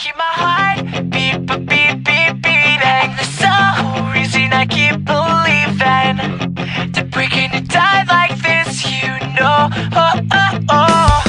Keep my heart beep, beep, beat, beating. There's no reason I keep believing that we're gonna die like this, you know. Oh, oh, oh.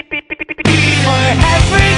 Beating. For every